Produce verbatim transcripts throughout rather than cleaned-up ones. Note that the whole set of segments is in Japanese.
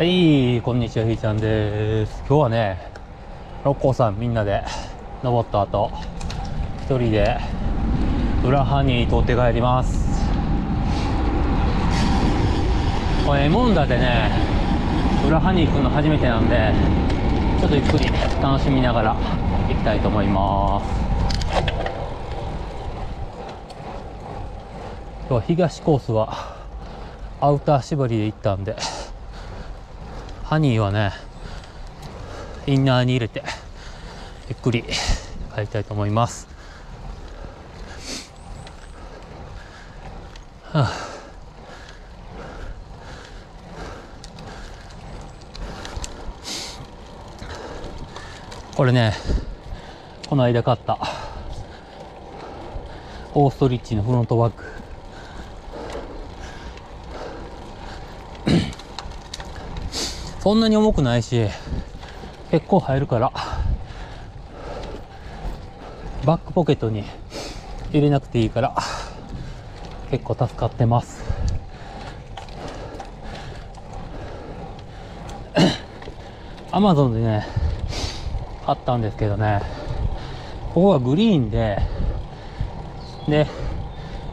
はい、こんにちは、ひーちゃんです。今日はね、六甲山みんなで登った後、一人で裏ハニー取って帰ります。これ、モンダでね、裏ハニー行くの初めてなんで、ちょっとゆっくり楽しみながら行きたいと思います。東コースはアウター縛りで行ったんで、ハニーはねインナーに入れてゆっくり帰りたいと思います。はあ、これね、この間買ったオーストリッチのフロントバッグ、そんなに重くないし、結構入るから、バックポケットに入れなくていいから、結構助かってます。Amazon でね、買ったんですけどね、ここはグリーンで、で、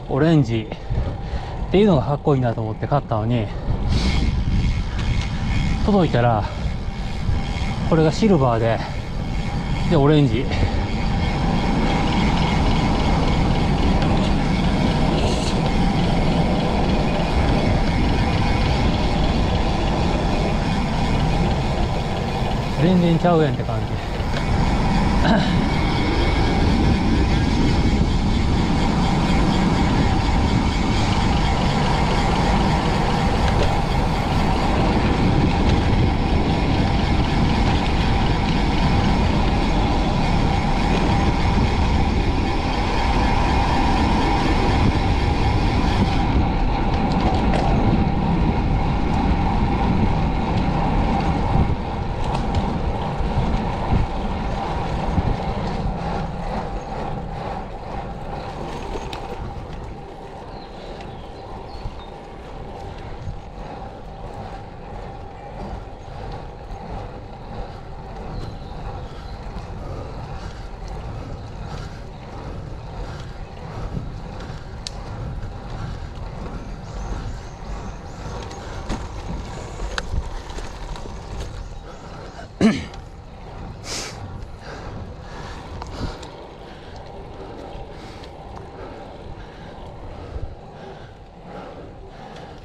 オレンジっていうのがかっこいいなと思って買ったのに、届いたらこれがシルバーででオレンジ全然ちゃうやんって感じ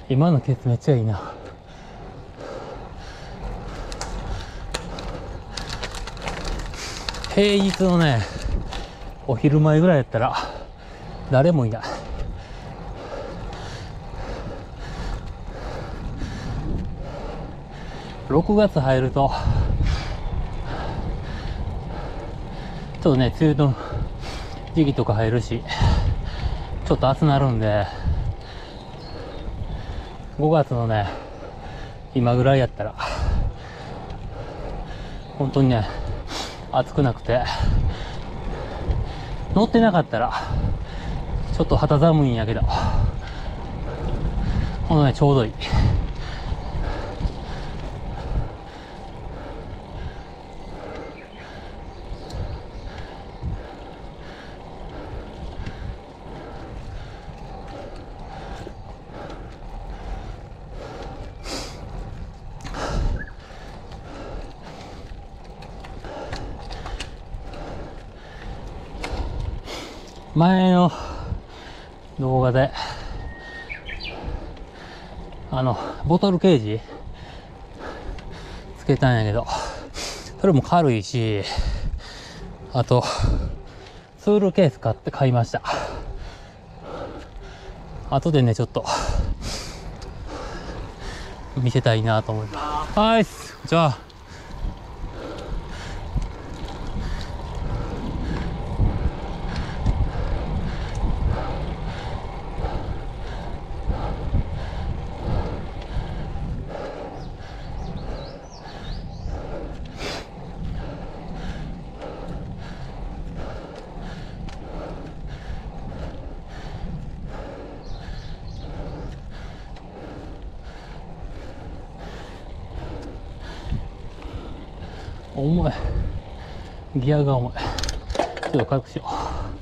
今のケツめっちゃいいな。平日のねお昼前ぐらいだったら誰もいない。ろくがつ入るとちょっとね、梅雨の時期とか入るし、ちょっと暑なるんで、ごがつのね、今ぐらいやったら、本当にね、暑くなくて、乗ってなかったら、ちょっと肌寒いんやけど、このね、ちょうどいい。前の動画で、あの、ボトルケージつけたんやけど、それも軽いし、あと、ツールケース買って買いました。後でね、ちょっと、見せたいなと思います。はーいっす。じゃあ。重い。ギアが重い。ちょっと軽くしよう。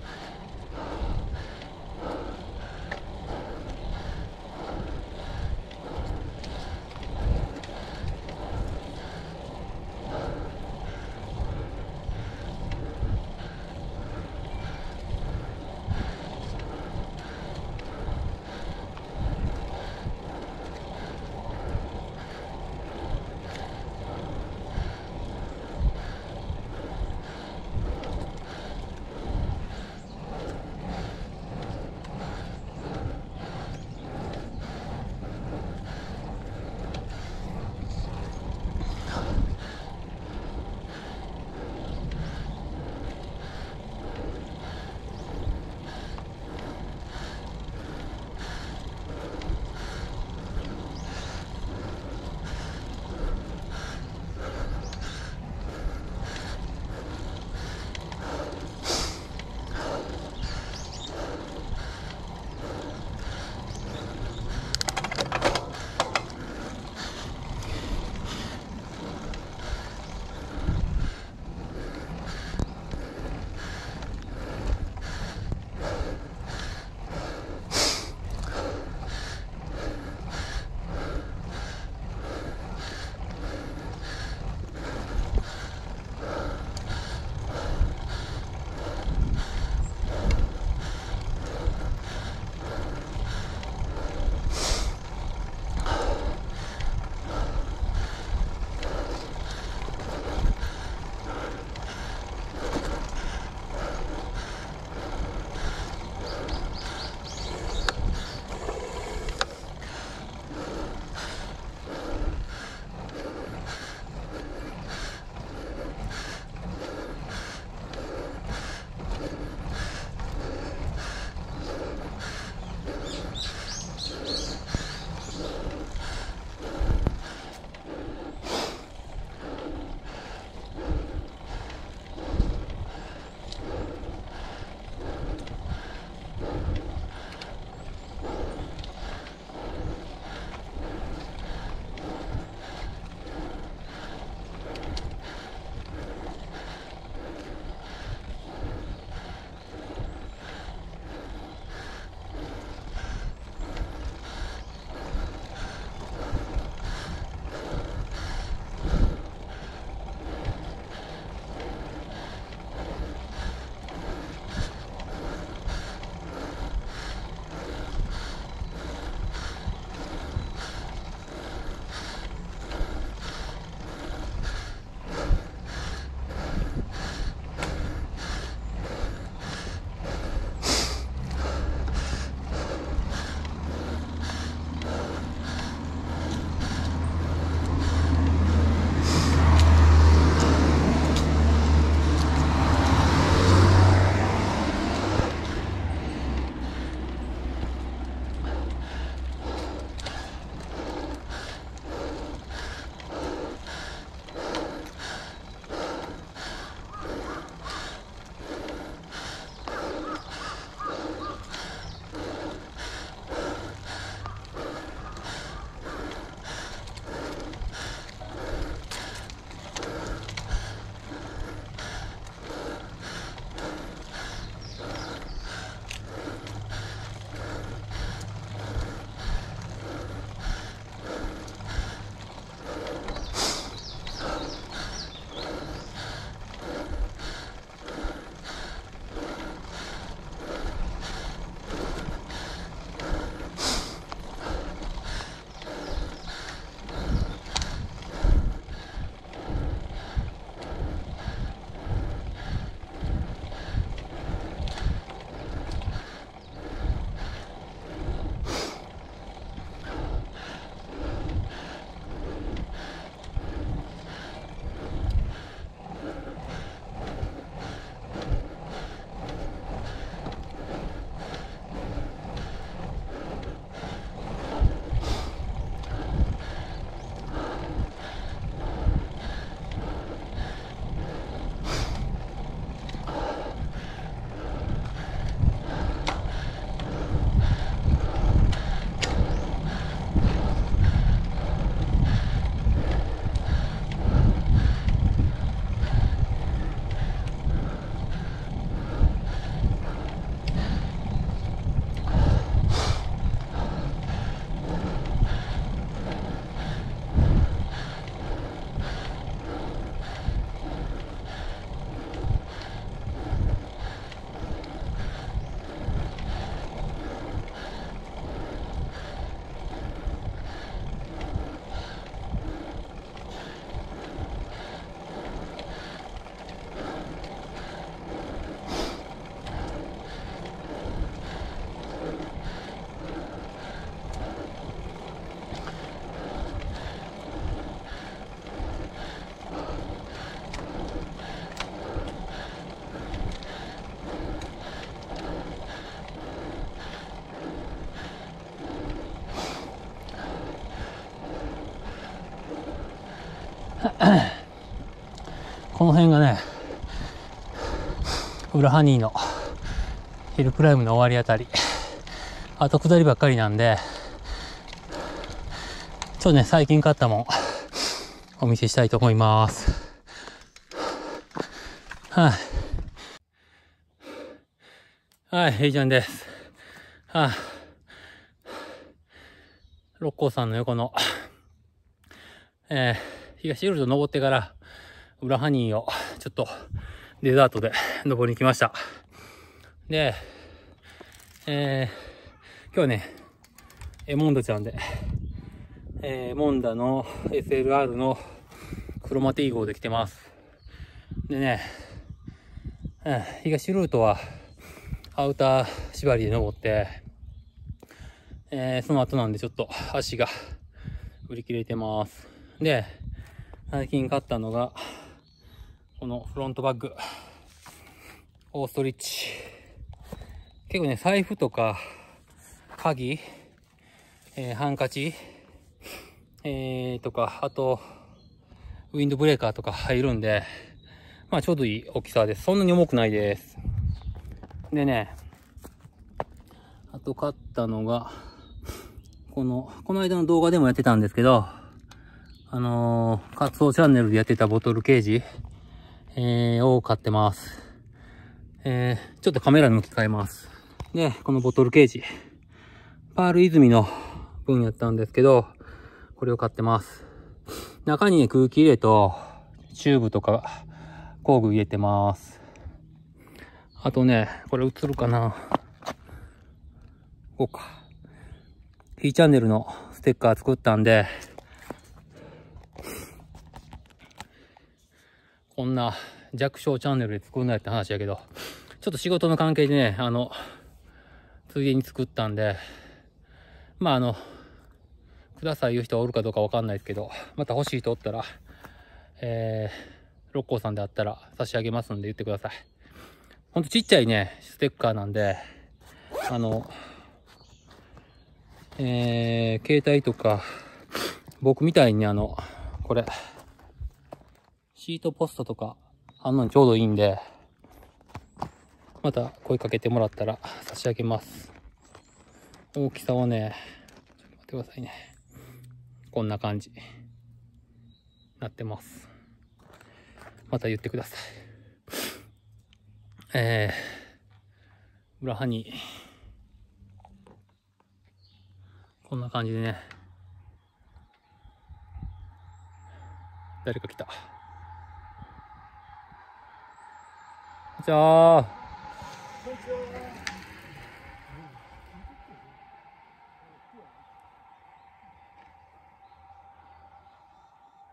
この辺がね、裏ハニーのヒルクライムの終わりあたり、あと下りばっかりなんで、ちょっとね、最近買ったもんお見せしたいと思います。はい、はい、ヘイちゃんです。はい、あ、六甲山の横の、えー、東ウルト登ってから裏ハニーをちょっとデザートで登りに来ました。で、えー、今日ね、えモンダちゃんで、えー、モンダの エスエルアール のクロマティ号で来てます。でね、うん、東ルートはアウター縛りで登って、えー、その後なんでちょっと足が売り切れてます。で、最近買ったのが、このフロントバッグ。オーストリッチ。結構ね、財布とか、鍵、えー、ハンカチ、えー、とか、あと、ウィンドブレーカーとか入るんで、まあちょうどいい大きさです。そんなに重くないです。でね、あと買ったのが、この、この間の動画でもやってたんですけど、あのー、カツオチャンネルでやってたボトルケージ、えー、を買ってます。えー、ちょっとカメラに向き替えます。で、このボトルケージ、パール泉の分やったんですけど、これを買ってます。中にね、空気入れと、チューブとか、工具入れてます。あとね、これ映るかな？こうか。ひーチャンネルのステッカー作ったんで、こんな弱小チャンネルで作るなって話やけど、ちょっと仕事の関係でね、あの、ついでに作ったんで、まああの、ください言う人おるかどうかわかんないですけど、また欲しい人おったら、えー、六甲さんであったら差し上げますんで言ってください。ほんとちっちゃいね、ステッカーなんで、あの、えー、携帯とか、僕みたいにあの、これ、シートポストとか、あんなのちょうどいいんで、また声かけてもらったら差し上げます。大きさはね、ちょっと待ってくださいね。こんな感じなってます。また言ってください。えー、裏ハニー。こんな感じでね。誰か来た。こんにちは。こんにちは。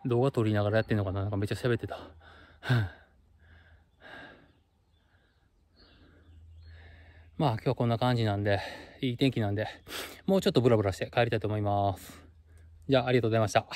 動画撮りながらやってんのかな、なんかめっちゃ喋ってた。まあ今日はこんな感じなんで、いい天気なんで、もうちょっとブラブラして帰りたいと思います。じゃあありがとうございました。